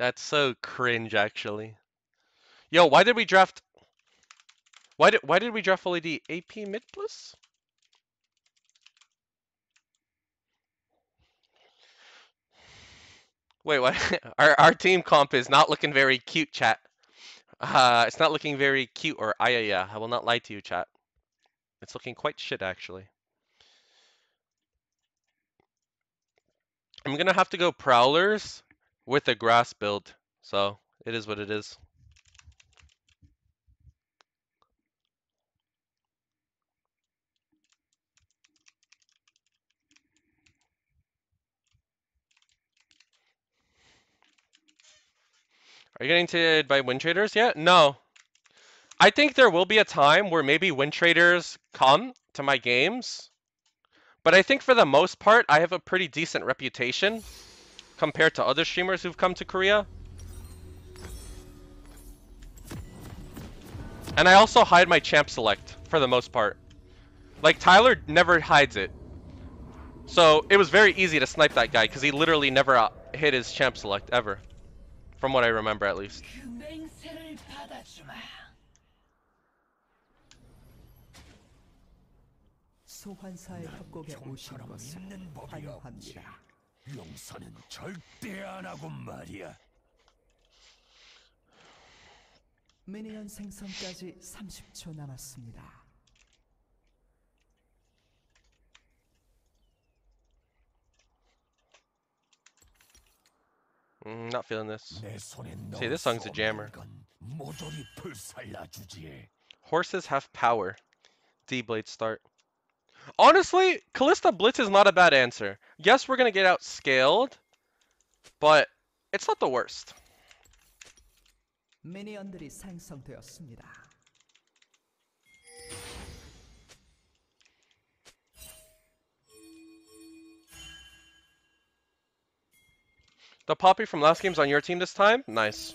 That's so cringe, actually. Yo, why did we draft? Why did we draft full AD? AP mid plus? Wait, what? Our team comp is not looking very cute, chat. It's not looking very cute, or yeah. I will not lie to you, chat. It's looking quite shit, actually. I'm gonna have to go Prowlers with a grass build, so it is what it is. Are you getting intimidated by Wind Traders yet? No. I think there will be a time where maybe Wind Traders come to my games. But I think for the most part, I have a pretty decent reputation compared to other streamers who've come to Korea. And I also hide my champ select for the most part. Like, Tyler never hides it. So it was very easy to snipe that guy because he literally never hit his champ select ever. From what I remember, at least. Not feeling this. See, this song's a jammer. Horses have power. D-Blade start. Honestly, Kalista Blitz is not a bad answer. Yes, we're gonna get out scaled, but it's not the worst. The Poppy from last game's on your team this time? Nice.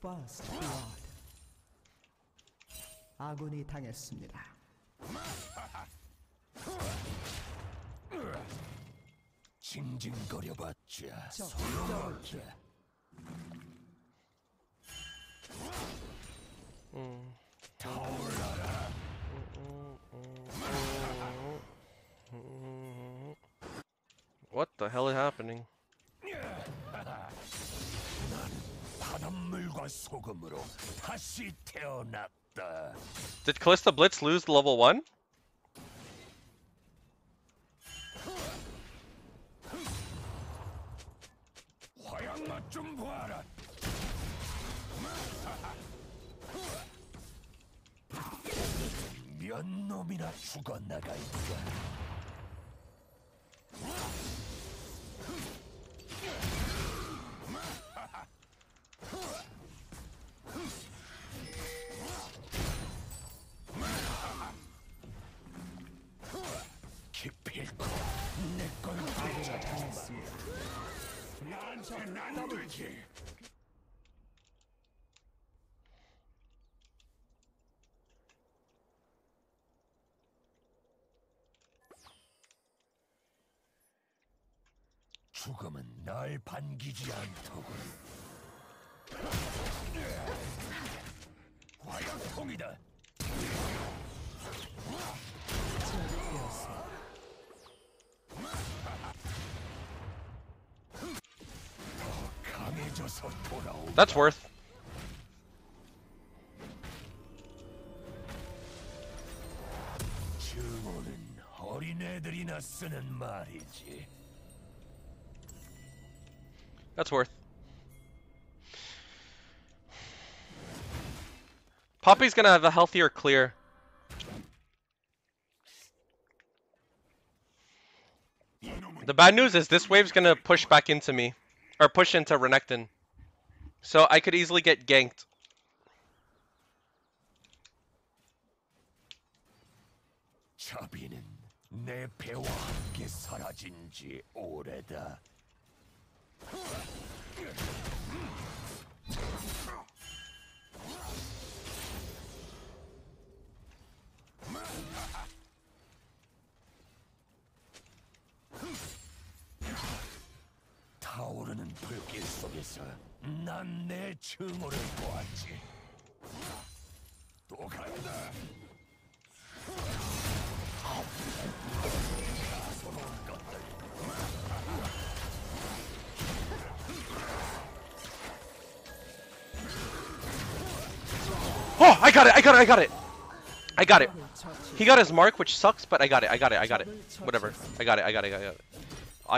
First blood. 아군이 당했습니다. 징징거려봤자 소용없다. 타올라라. What the hell is happening? Did Kalista Blitz lose the level 1? 죽음은 날 반기지 않더군. 화약통이다. That's worth. That's worth. Poppy's gonna have a healthier clear. The bad news is this wave's gonna push back into me. Or push into Renekton. So I could easily get ganked. Oh, I got it! I got it! I got it! I got it. He got his mark, which sucks, but I got it. I got it. I got it. Whatever. I got it. I got it. I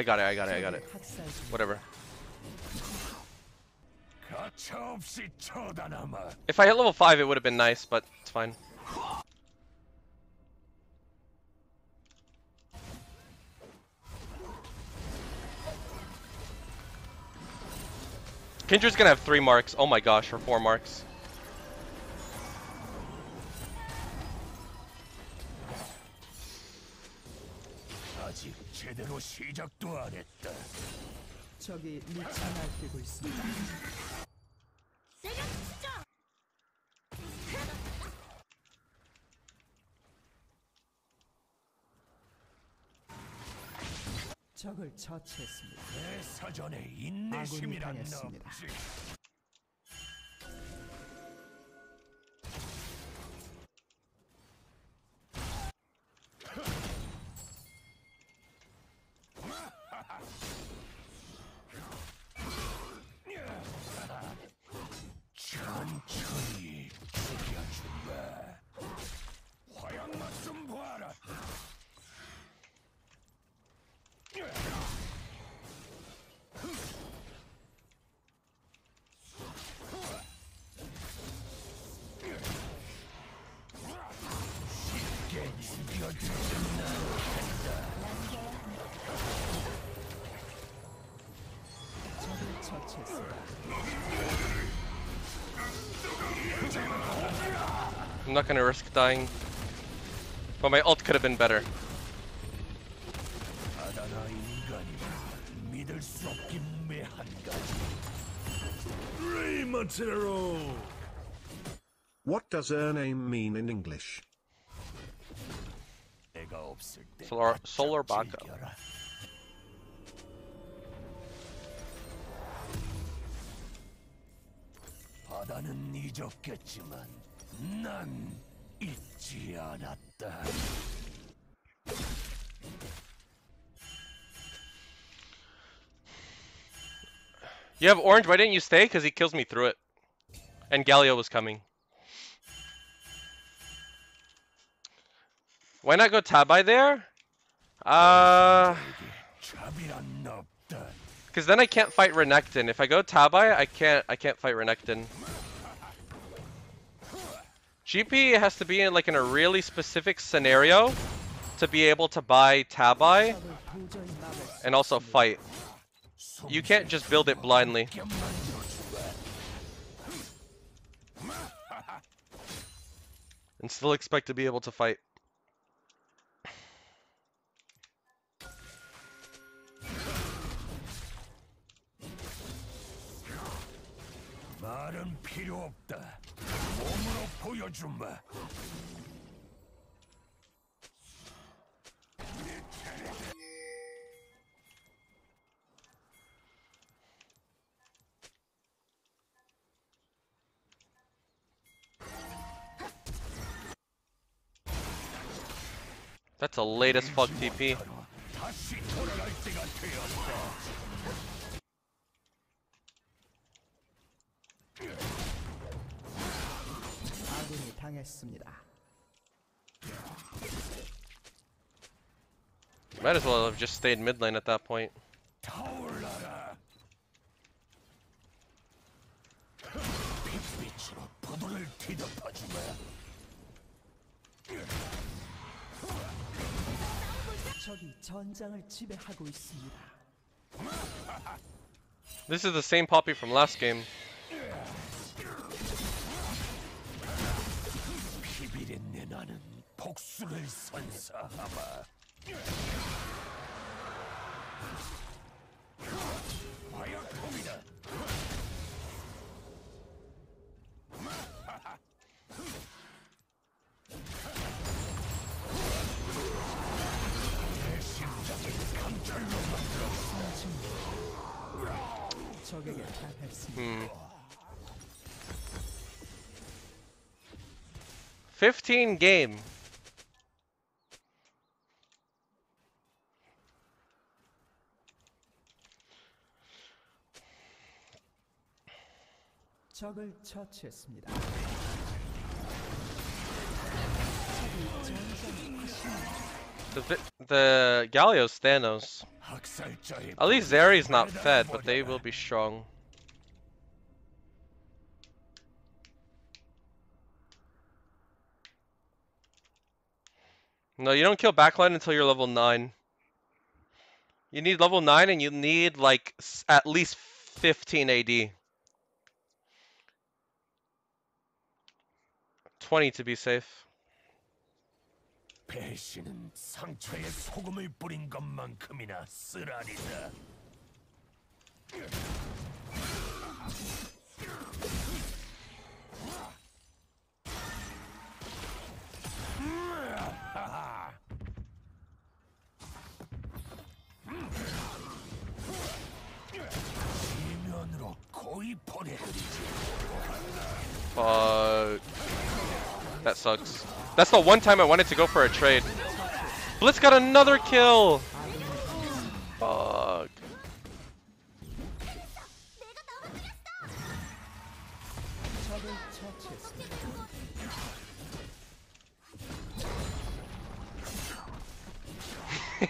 got it. I got it. I got it. I got it. Whatever. If I hit level 5, it would have been nice, but it's fine. Kindred's gonna have 3 marks. Oh my gosh, or 4 marks. I'm not gonna risk dying, but my ult could have been better. What does her name mean in English? Solar Baka. You have orange, why didn't you stay? Because he kills me through it. And Galio was coming. Why not go Tabai there? Because then I can't fight Renekton. If I go Tabai, I can't fight Renekton. GP has to be in like in a really specific scenario to be able to buy Tabai and also fight. You can't just build it blindly. And still expect to be able to fight. That's a late as fuck TP. Might as well have just stayed mid lane at that point. This is the same Poppy from last game. 복수를 선사하마. 화약통이다. 내 심장을 강철로 만들었습니다. 적에게 타협했습니다. 15 game. 적을 처치했습니다. The Galio's Thanos. At least Zeri's not fed, but they will be strong. No, you don't kill backline until you're level 9. You need level 9 and you need like at least 15 AD. 20 to be safe. 배신은 상처에 소금을 뿌린 것만큼이나 쓰라리다. That sucks. That's the one time I wanted to go for a trade. Blitz got another kill! Fuck.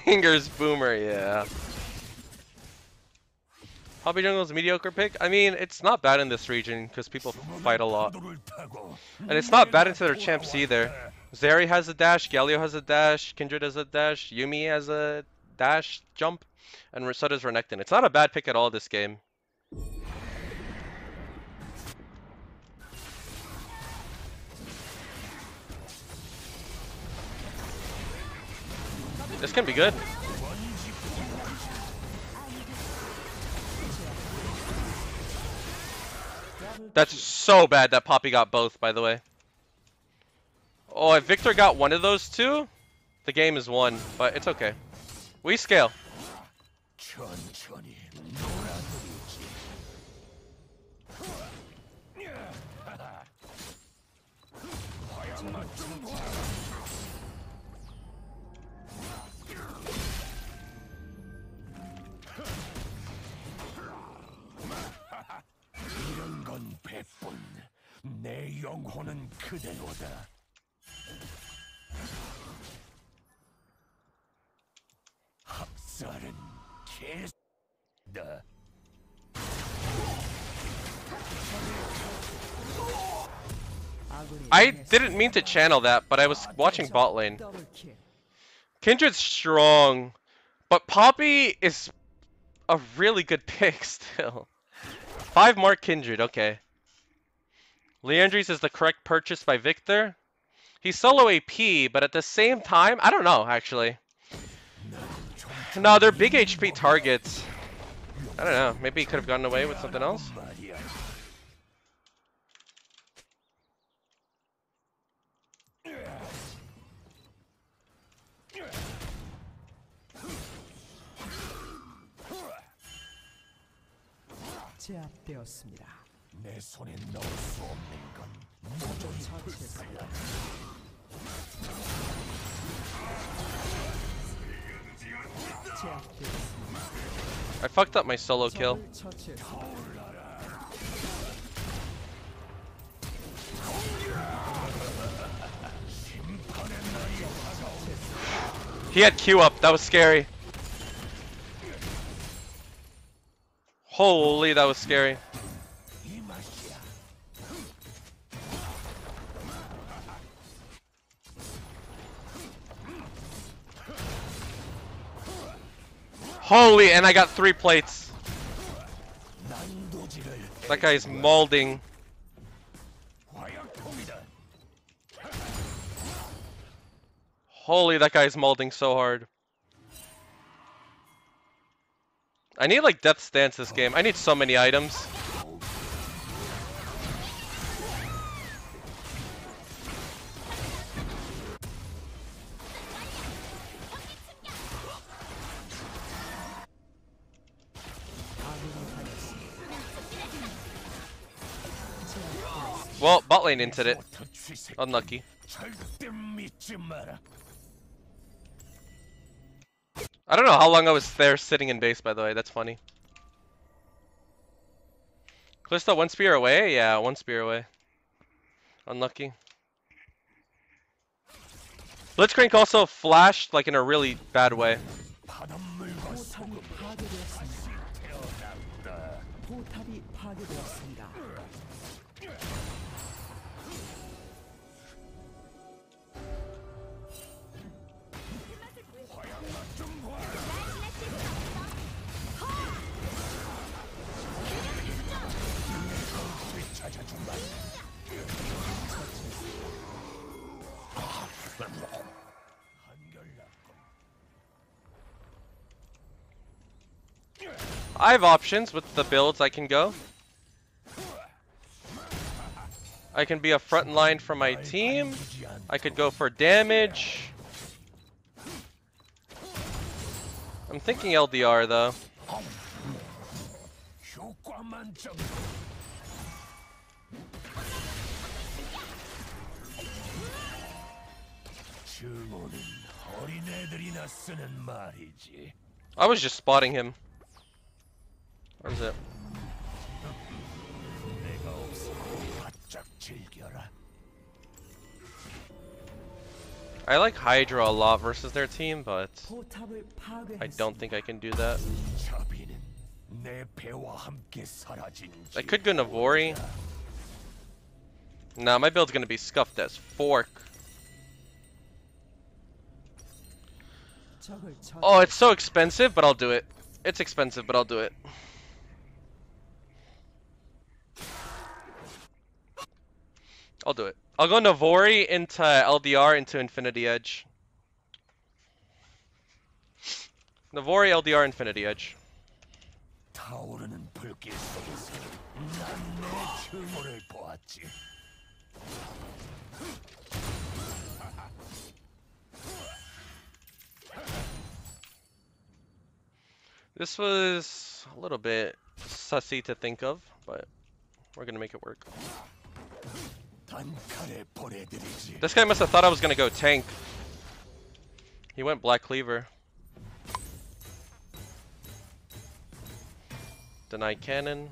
Fingers Boomer, yeah. Poppy Jungle's mediocre pick? I mean, it's not bad in this region because people fight a lot. And it's not bad into their champs either. Zeri has a dash, Galio has a dash, Kindred has a dash, Yuumi has a dash jump, and so does Renekton. It's not a bad pick at all this game. This can be good. That's so bad that Poppy got both, by the way. Oh, if Victor got one of those two, the game is won, but it's okay. We scale. I didn't mean to channel that, but I was watching bot lane. Kindred's strong, but Poppy is a really good pick still. 5 mark Kindred, okay. Liandry's is the correct purchase by Victor. He's solo AP, but at the same time, I don't know, actually. No, they're big HP targets. I don't know, maybe he could have gotten away with something else. I fucked up my solo kill. He had Q up, that was scary. Holy, that was scary. Holy, and I got 3 plates. That guy is mauling. Holy, that guy's mauling so hard. I need like death stance this game. I need so many items. Well, bot lane into it. Unlucky. I don't know how long I was there sitting in base, by the way. That's funny. Kalista, one spear away? Yeah, one spear away. Unlucky. Blitzcrank also flashed, like, in a really bad way. I have options with the builds I can go. I can be a front line for my team. I could go for damage. I'm thinking LDR though. I was just spotting him. Where is it? I like Hydra a lot versus their team, but I don't think I can do that. I could go Navori. Nah, my build's gonna be scuffed as fork. Oh, it's so expensive, but I'll do it. It's expensive, but I'll do it. I'll do it. I'll go Navori into LDR into Infinity Edge. Navori, LDR, Infinity Edge. This was a little bit sussy to think of, but we're gonna make it work. This guy must have thought I was gonna go tank. He went Black Cleaver. Deny cannon.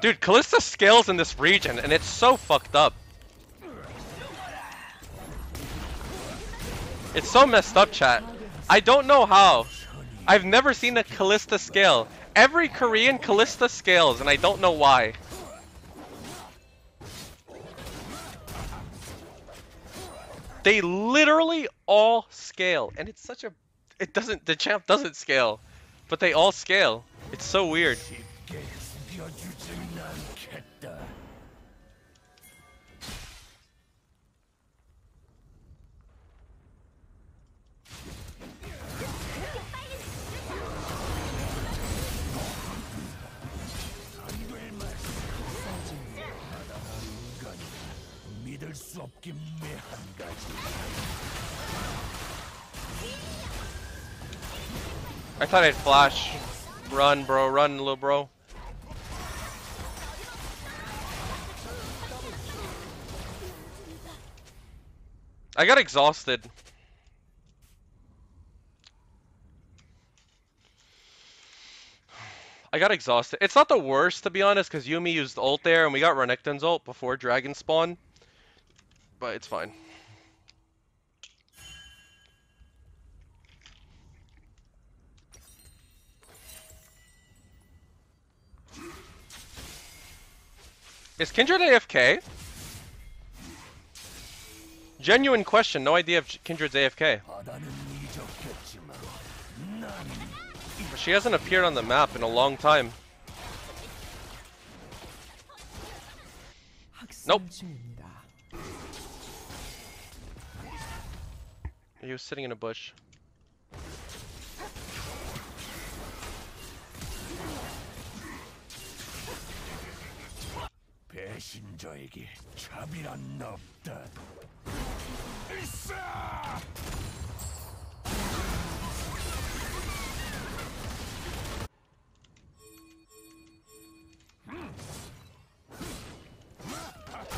Dude, Kalista scales in this region and it's so fucked up. It's so messed up, chat. I don't know how. I've never seen a Kalista scale. Every Korean Kalista scales, and I don't know why. They literally all scale, and it's such a... It doesn't... The champ doesn't scale, but they all scale. It's so weird. I thought I'd flash. Run, bro. Run, little bro. I got exhausted. I I got exhausted. It's not the worst, to be honest, because Yuumi used ult there, and we got Renekton's ult before Dragon spawn. But it's fine. Is Kindred AFK? Genuine question. No idea if Kindred's AFK. But she hasn't appeared on the map in a long time. Nope. He was sitting in a bush.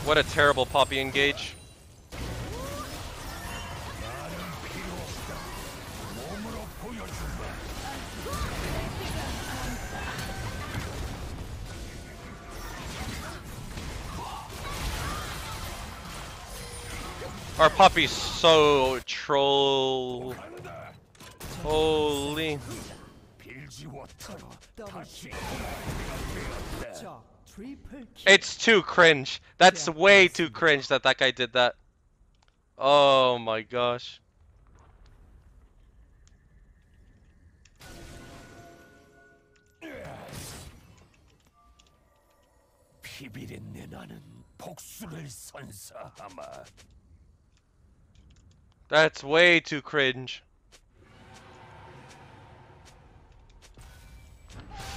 What a terrible Poppy engage. Our Poppy's so troll. Holy. It's too cringe. That's way too cringe that that guy did that. Oh my gosh. That's way too cringe.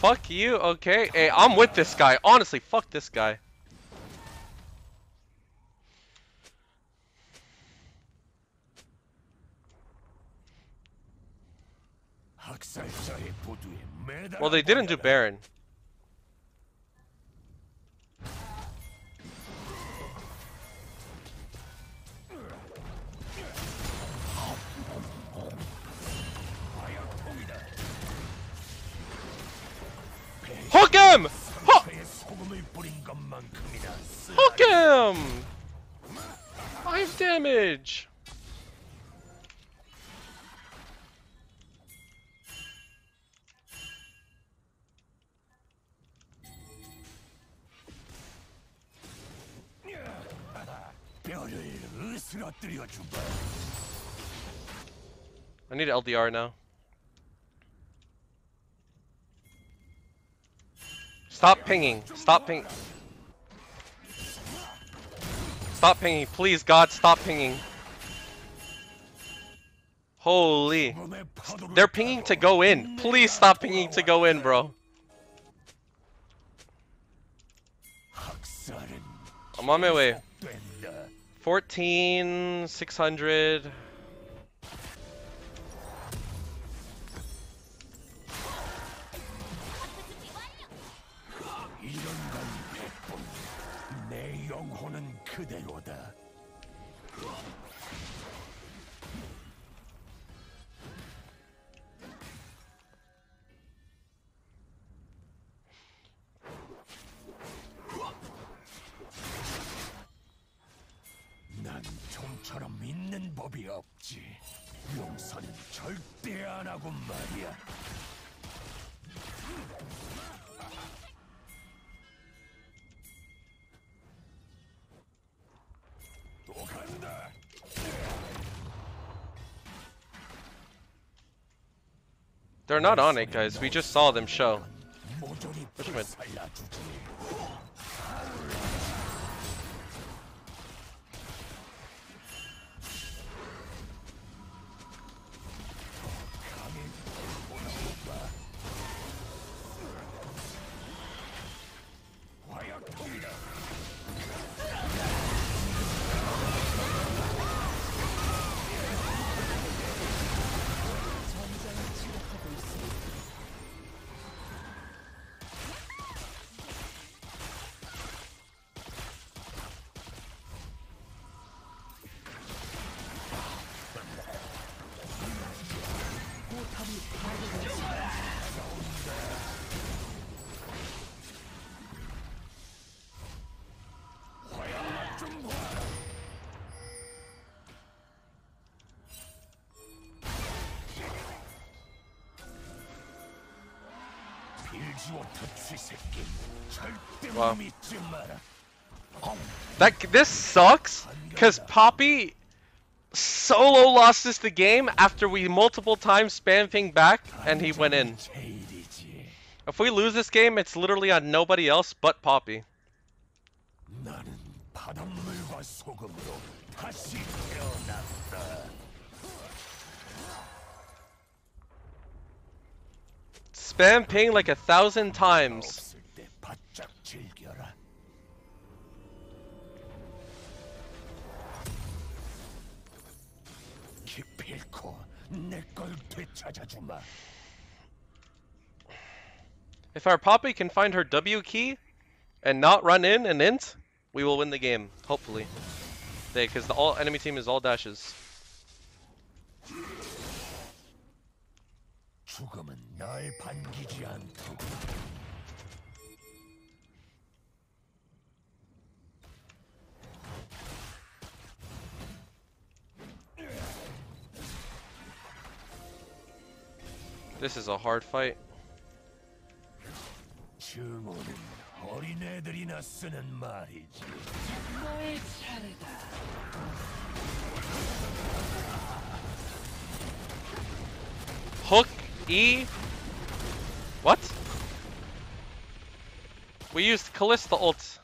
Fuck you, okay. Hey, I'm with this guy. Honestly, fuck this guy. Well, they didn't do Baron. Hook him! Hook him! 5 damage! I need LDR now. Stop pinging. Stop pinging. Stop pinging. Please, God, stop pinging. Holy. They're pinging to go in. Please stop pinging to go in, bro. I'm on my way. 14, 600. They're not on it, guys. We just saw them show. Wow. This sucks, because Poppy solo lost us the game after we multiple times spam ping back and he went in. If we lose this game, it's literally on nobody else but Poppy. Spam ping like 1,000 times. If our Poppy can find her W key and not run in and int, we will win the game, hopefully. Because the all enemy team is all dashes. This is a hard fight. Hook E. What? We used Kalista ult.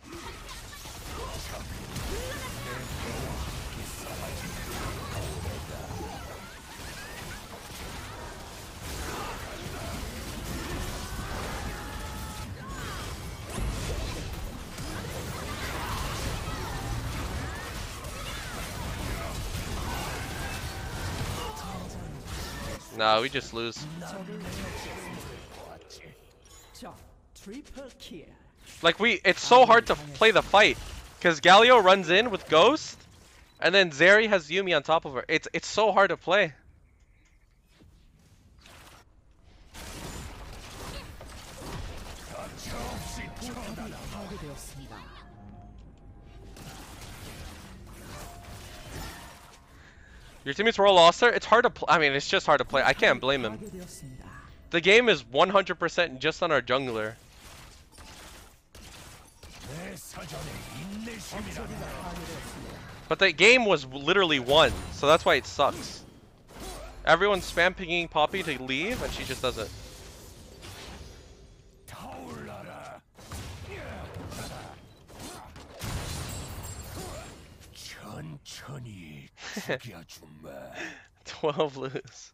Nah, we just lose. Like it's so hard to play the fight, because Galio runs in with Ghost, and then Zeri has Yuumi on top of her. It's so hard to play. Your teammates were all lost there. It's hard to play. I mean, it's just hard to play. I can't blame him. The game is 100% just on our jungler. But the game was literally won, so that's why it sucks. Everyone's spam pinging Poppy to leave, and she just doesn't. Honey, 12 lose.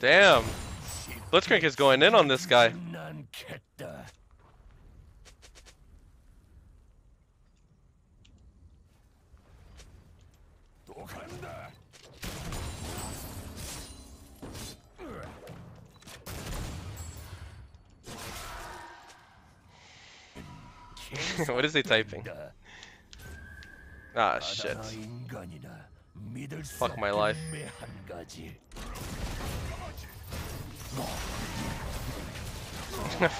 Damn. Blitzcrank is going in on this guy. What is he typing? Ah, shit. Fuck my life.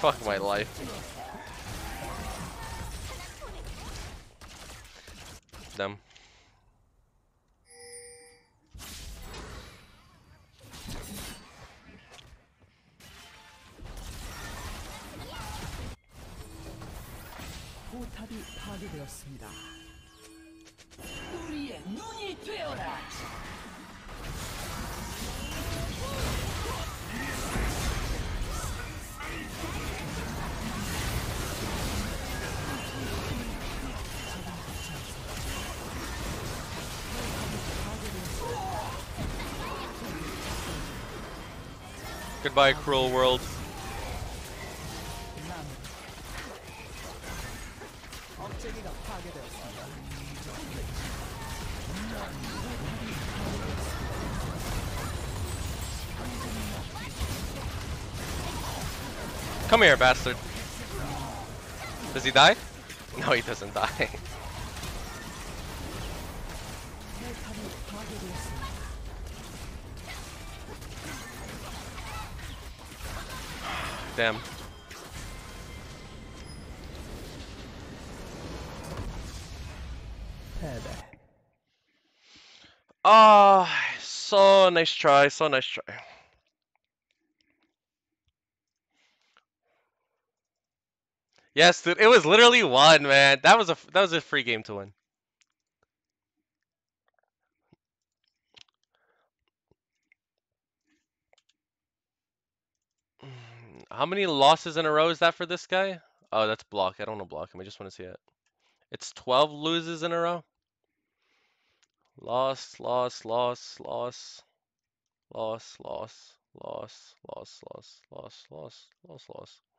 Fuck my life. Damn. Goodbye, cruel world. Come here, bastard. Does he die? No, he doesn't die. Damn. nice try, so nice try. Yes, dude, it was literally one, man. That was a free game to win. How many losses in a row is that for this guy? Oh, that's block. I don't want to block him. I just want to see it. It's 12 loses in a row. Loss, loss, loss, loss, loss, loss, loss, loss, loss, loss, loss, loss, loss.